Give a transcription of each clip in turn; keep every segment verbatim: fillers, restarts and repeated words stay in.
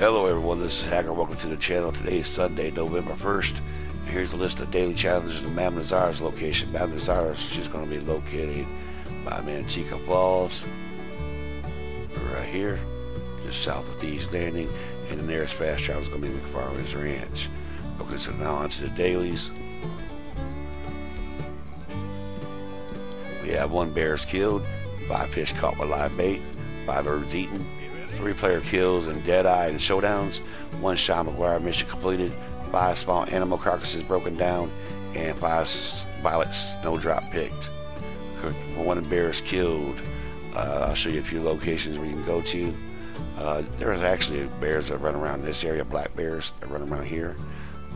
Hello everyone, this is Hacker. Welcome to the channel. Today is Sunday, November first. Here's a list of daily challenges in Madam Nazar's location. Madam Nazar is just going to be located by Manteca Falls, right here, just south of Thieves Landing, and the nearest fast travel is going to be McFarland's Ranch. Okay, so now on to the dailies. We have one bears killed, five fish caught with live bait, five birds eaten, three player kills in Deadeye and Showdowns, one Sean McGuire mission completed, five small animal carcasses broken down, and five Violet Snowdrop picked. One bears killed. Uh, I'll show you a few locations where you can go to. Uh, there's actually bears that run around this area, black bears that run around here.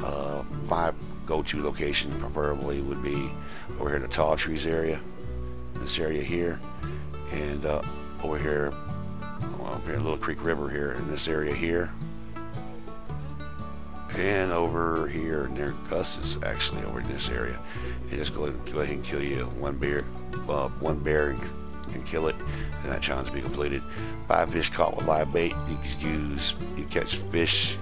Uh, my go-to location preferably would be over here in the tall trees area, this area here, and uh, over here, well, over here, Little Creek River here, in this area here, and over here near Gus's, actually over in this area. And just go ahead, go ahead and kill you one bear, uh, one bear and, and kill it, and that challenge will be completed. Five fish caught with live bait. You can use, you catch fish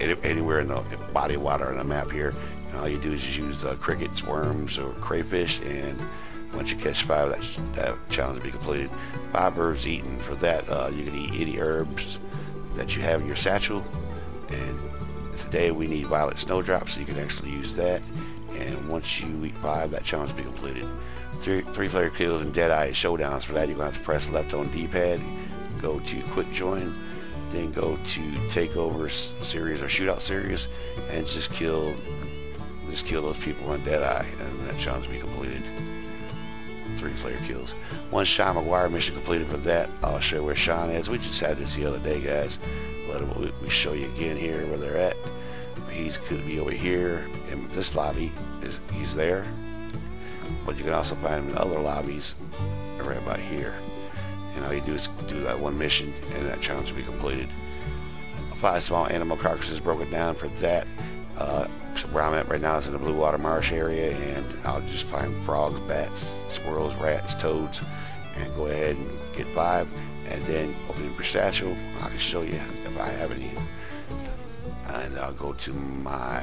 anywhere in the body of water on the map here, and all you do is just use uh, crickets, worms, or crayfish, and once you catch five, that, that challenge will be completed. Five birds eaten. For that, uh, you can eat any herbs that you have in your satchel, and today we need Violet Snowdrop, so you can actually use that, and once you eat five, that challenge will be completed. Three, three player kills and Deadeye Showdowns. For that, you're going to have to press left on D-pad, go to Quick Join, then go to Takeover Series or Shootout Series, and just kill just kill those people on Deadeye, and that challenge will be completed. Three player kills. One Sean McGuire mission completed. For that, I'll show where Sean is. We just had this the other day, guys, but we show you again here where they're at. He's could be over here in this lobby. Is he's there, but you can also find him in other lobbies right about here. And all you do is do that one mission, and that challenge will be completed. Five small animal carcasses broken down. For that, uh, where I'm at right now is in the Bluewater Marsh area, and I'll just find frogs, bats, squirrels, rats, toads, and go ahead and get five, and then open your satchel. I can show you if I have any, and I'll go to my,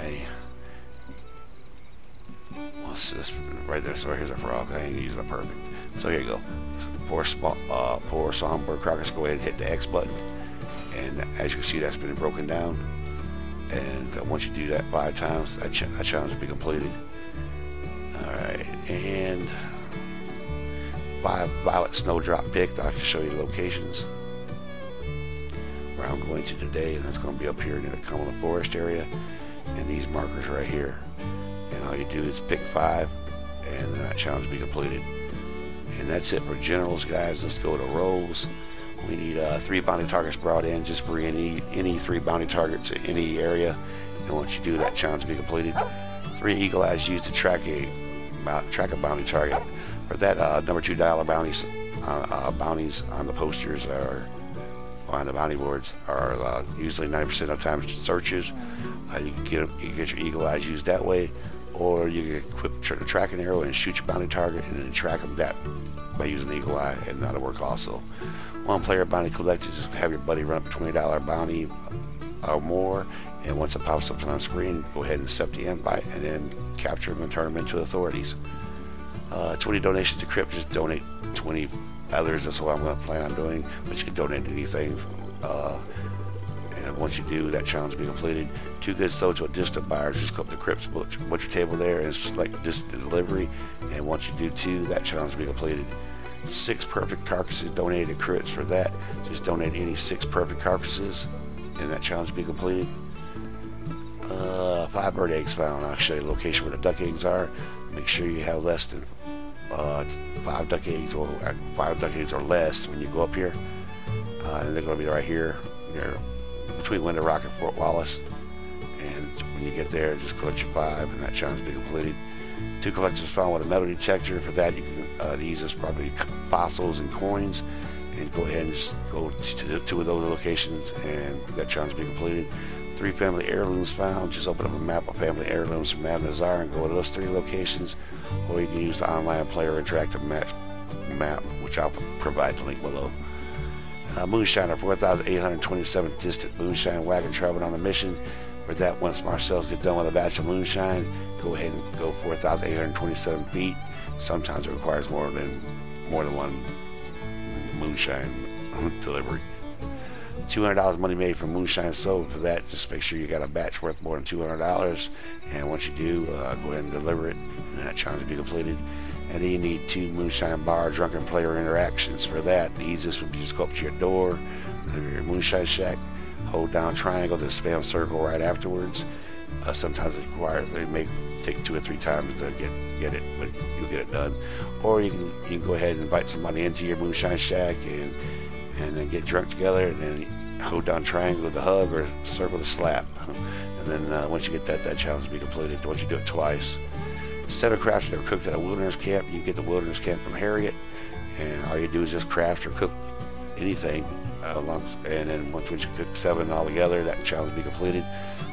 what's this right there? So here's a frog. I ain't using it perfect. So here you go. Poor small, uh, poor songbird carcass. Go ahead and hit the X button, and as you can see, that's been broken down. And once you do that five times, that, ch that challenge will be completed. Alright, and five Violet Snowdrop picked. I can show you the locations where I'm going to today, and that's going to be up here near the Cumberland Forest area, and these markers right here. And all you do is pick five, and that challenge will be completed. And that's it for generals, guys. Let's go to roles. We need uh, three bounty targets brought in. Just bring any any three bounty targets in any area, and once you do, that challenge will be completed. Three eagle eyes used to track a track a bounty target. For that, uh, number two dialer bounties uh, uh, bounties on the posters are on the bounty boards are uh, usually ninety percent of times searches. Uh, you can get you can get your eagle eyes used that way, or you can equip the tracking arrow and shoot your bounty target and then track them that by using the eagle eye, and that'll work also. One player bounty collected, just have your buddy run up a twenty dollar bounty or more, and once it pops up on the screen, go ahead and accept the invite and then capture them and turn them into authorities. Uh, twenty donations to Crypt, just donate twenty others, that's what I'm going to plan on doing, but you can donate anything. Uh, and once you do, that challenge will be completed. Two goods sold to a distant buyer, just go up to Crypt's butcher, butcher table there and select distant delivery, and once you do two, that challenge will be completed. Six perfect carcasses donated to Crypt's. For that, just donate any six perfect carcasses, and that challenge will be completed. Uh, five bird eggs found. I'll show you the location where the duck eggs are. Make sure you have less than uh, five duck eggs or five duck eggs or less when you go up here. Uh, and they're going to be right here, near between Winter Rock and Fort Wallace. And when you get there, just collect your five, and that challenge will be completed. Two collectors found with a metal detector. For that, you can uh, the easiest probably fossils and coins, and go ahead and just go to, to two of those locations, and that challenge will be completed. Three family heirlooms found. Just open up a map of family heirlooms from Madam Nazar and go to those three locations, or you can use the online player interactive map, map which I'll provide the link below. Uh, moonshiner, four thousand eight hundred twenty-seventh distant moonshine wagon traveling on a mission. For that, once ourselves get done with a batch of moonshine, go ahead and go four thousand eight hundred twenty-seven feet. Sometimes it requires more than more than one moonshine delivery. two hundred dollars money made from moonshine sold. For that, just make sure you got a batch worth more than two hundred dollars. And once you do, uh, go ahead and deliver it, and that challenge will be completed. And then you need two moonshine bar drunken player interactions. For that, the easiest would be just go up to your door, your moonshine shack, hold down triangle, then spam circle right afterwards. Uh, sometimes it requires, they may take two or three times to get get it, but you'll get it done. Or you can you can go ahead and invite somebody into your moonshine shack and and then get drunk together, and then hold down triangle to hug or circle to slap. And then uh, once you get that, that challenge will be completed. Once you do it twice. Seven crafts that are cooked at a wilderness camp. You can get the wilderness camp from Harriet, and all you do is just craft or cook anything. Uh, along, and then once you cook seven all together, that challenge will be completed.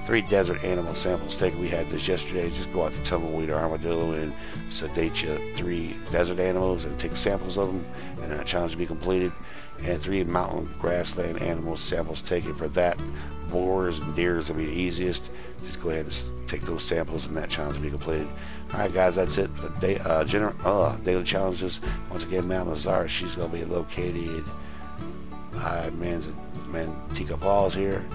Three desert animal samples taken. We had this yesterday. Just go out to Tumbleweed or Armadillo and sedate you three desert animals and take samples of them, and that challenge will be completed. And three mountain grassland animals samples taken. For that, boars and deers will be the easiest. Just go ahead and take those samples, and that challenge will be completed. All right, guys, that's it for day, uh, general, uh, daily challenges. Once again, Madam Nazar, she's going to be located by Manteca Falls here,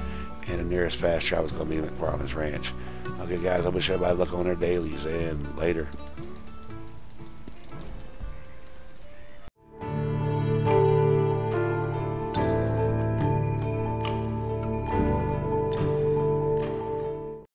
and the nearest fast travel is going to be McFarland's Ranch. Okay, guys, I wish everybody luck on their dailies, and later.